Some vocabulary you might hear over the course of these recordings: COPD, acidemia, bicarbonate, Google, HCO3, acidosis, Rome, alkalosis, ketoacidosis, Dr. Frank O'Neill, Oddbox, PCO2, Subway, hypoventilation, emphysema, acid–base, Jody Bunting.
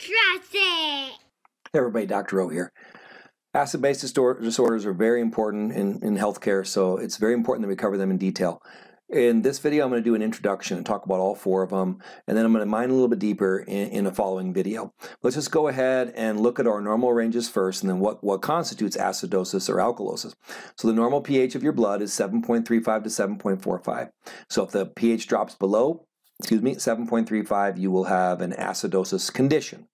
Hey everybody, Dr. O here. Acid-base disorders are very important in healthcare, so it's very important that we cover them in detail. In this video, I'm going to do an introduction and talk about all four of them, and then I'm going to mine a little bit deeper in a following video. Let's just go ahead and look at our normal ranges first, and then what constitutes acidosis or alkalosis. So the normal pH of your blood is 7.35 to 7.45. So if the pH drops below, 7.35, you will have an acidosis condition.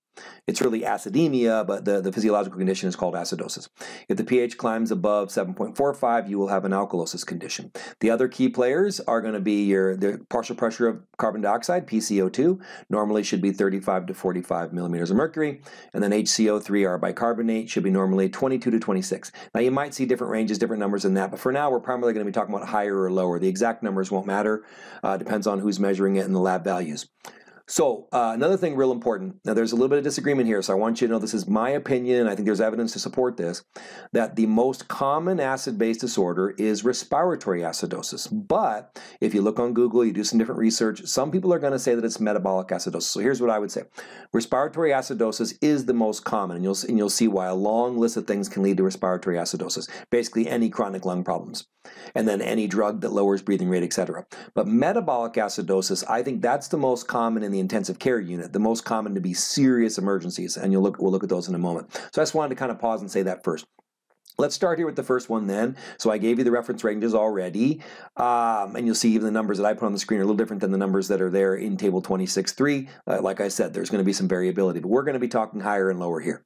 It's really acidemia, but the physiological condition is called acidosis. If the pH climbs above 7.45, you will have an alkalosis condition. The other key players are going to be the partial pressure of carbon dioxide, PCO2, normally should be 35 to 45 millimeters of mercury, and then HCO3, our bicarbonate, should be normally 22 to 26. Now you might see different ranges, different numbers than that, but for now we're primarily going to be talking about higher or lower. The exact numbers won't matter, depends on who's measuring it and the lab values. So another thing real important, now there's a little bit of disagreement here, so I want you to know this is my opinion, I think there's evidence to support this, that the most common acid-base disorder is respiratory acidosis. But if you look on Google, you do some different research, some people are going to say that it's metabolic acidosis. So here's what I would say. Respiratory acidosis is the most common, and you'll see why. A long list of things can lead to respiratory acidosis, basically any chronic lung problems, and then any drug that lowers breathing rate, etc. But metabolic acidosis, I think that's the most common in the intensive care unit, the most common to be serious emergencies, and we'll look at those in a moment. So I just wanted to kind of pause and say that first. Let's start here with the first one then. So I gave you the reference ranges already, and you'll see even the numbers that I put on the screen are a little different than the numbers that are there in table 26.3. Like I said, there's going to be some variability, but we're going to be talking higher and lower here.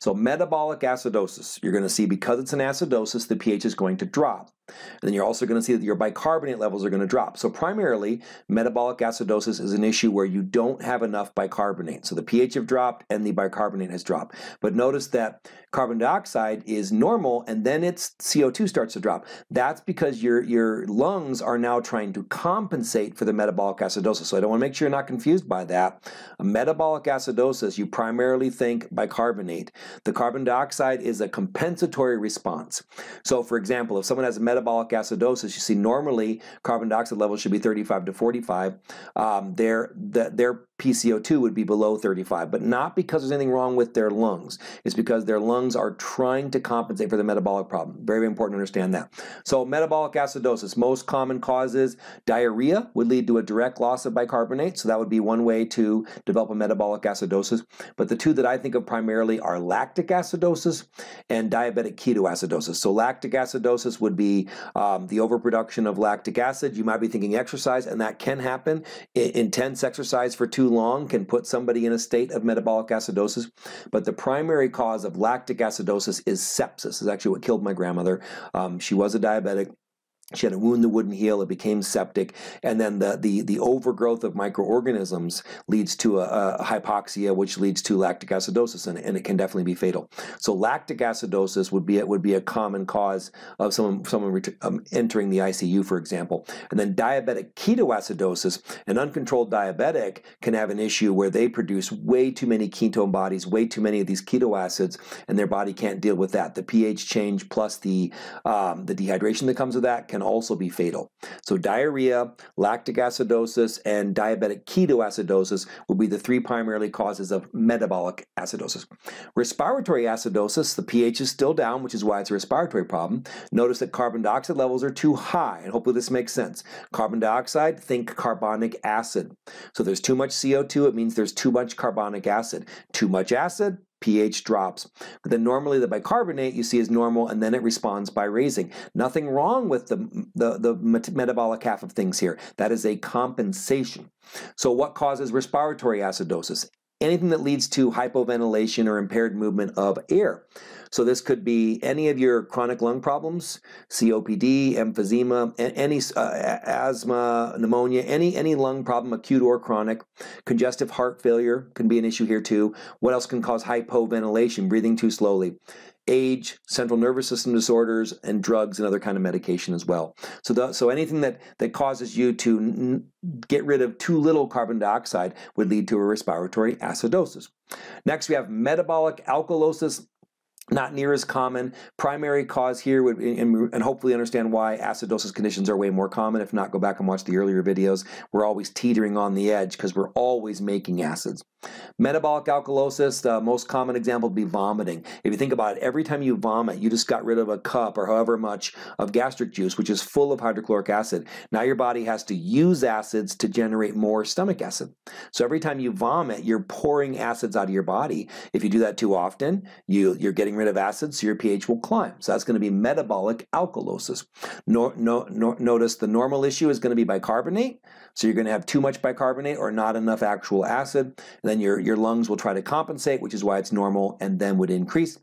So metabolic acidosis, you're going to see because it's an acidosis, the pH is going to drop. And then you're also going to see that your bicarbonate levels are going to drop. So primarily, metabolic acidosis is an issue where you don't have enough bicarbonate. So the pH have dropped and the bicarbonate has dropped. But notice that carbon dioxide is normal and then its CO2 starts to drop. That's because your lungs are now trying to compensate for the metabolic acidosis. So I don't want to make sure you're not confused by that. A metabolic acidosis, you primarily think bicarbonate. The carbon dioxide is a compensatory response. So for example, if someone has a metabolic acidosis, you see normally carbon dioxide levels should be 35 to 45. Their PCO2 would be below 35, but not because there's anything wrong with their lungs. It's because their lungs are trying to compensate for the metabolic problem. Very, very important to understand that. So metabolic acidosis, most common causes, diarrhea would lead to a direct loss of bicarbonate, so that would be one way to develop a metabolic acidosis. But the two that I think of primarily are lactic acidosis and diabetic ketoacidosis. So lactic acidosis would be the overproduction of lactic acid. You might be thinking exercise, and that can happen. Intense exercise for too long can put somebody in a state of metabolic acidosis. But the primary cause of lactic acidosis is sepsis. It's actually what killed my grandmother. She was a diabetic. She had a wound that wouldn't heal, it became septic, and then the overgrowth of microorganisms leads to a hypoxia, which leads to lactic acidosis, and it can definitely be fatal. So lactic acidosis would be a common cause of someone entering the ICU, for example. And then diabetic ketoacidosis, an uncontrolled diabetic can have an issue where they produce way too many ketone bodies, way too many of these keto acids, and their body can't deal with that. The pH change plus the dehydration that comes with that can also be fatal. So diarrhea, lactic acidosis, and diabetic ketoacidosis will be the three primarily causes of metabolic acidosis. Respiratory acidosis, the pH is still down, which is why it's a respiratory problem. Notice that carbon dioxide levels are too high, and hopefully this makes sense. Carbon dioxide, think carbonic acid. So there's too much CO2, it means there's too much carbonic acid. Too much acid, pH drops. But then normally the bicarbonate you see is normal, and then it responds by raising. Nothing wrong with the metabolic half of things here. That is a compensation. So what causes respiratory acidosis? Anything that leads to hypoventilation or impaired movement of air. So this could be any of your chronic lung problems, COPD, emphysema, any asthma, pneumonia, any lung problem, acute or chronic. Congestive heart failure can be an issue here too. What else can cause hypoventilation, breathing too slowly? Age, central nervous system disorders, and drugs and other kind of medication as well. So, so anything that causes you to get rid of too little carbon dioxide would lead to a respiratory acidosis. Next, we have metabolic alkalosis. Not near as common. Primary cause here would be, and hopefully understand why acidosis conditions are way more common. If not, go back and watch the earlier videos. We're always teetering on the edge because we're always making acids. Metabolic alkalosis, the most common example would be vomiting. If you think about it, every time you vomit, you just got rid of a cup or however much of gastric juice, which is full of hydrochloric acid. Now your body has to use acids to generate more stomach acid. So every time you vomit, you're pouring acids out of your body. If you do that too often, you're getting rid of acid, so your pH will climb. So that's going to be metabolic alkalosis. Notice the normal issue is going to be bicarbonate, so you're going to have too much bicarbonate or not enough actual acid, and then your lungs will try to compensate, which is why it's normal and then would increase.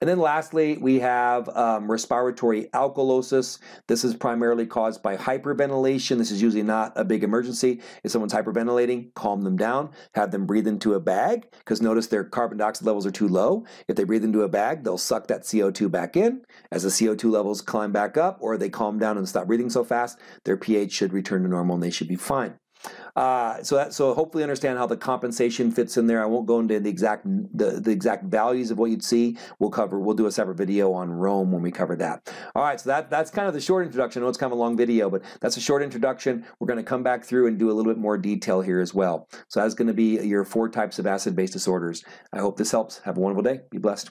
And then lastly, we have respiratory alkalosis. This is primarily caused by hyperventilation. This is usually not a big emergency. If someone's hyperventilating, calm them down, have them breathe into a bag, because notice their carbon dioxide levels are too low. If they breathe into a bag, they'll suck that CO2 back in. As the CO2 levels climb back up, or they calm down and stop breathing so fast, their pH should return to normal and they should be fine. So hopefully understand how the compensation fits in there. I won't go into the exact values of what you'd see. We'll do a separate video on Rome when we cover that. All right, so that's kind of the short introduction. I know it's kind of a long video, but that's a short introduction. We're going to come back through and do a little bit more detail here as well. So that's going to be your 4 types of acid-base disorders. I hope this helps. Have a wonderful day. Be blessed.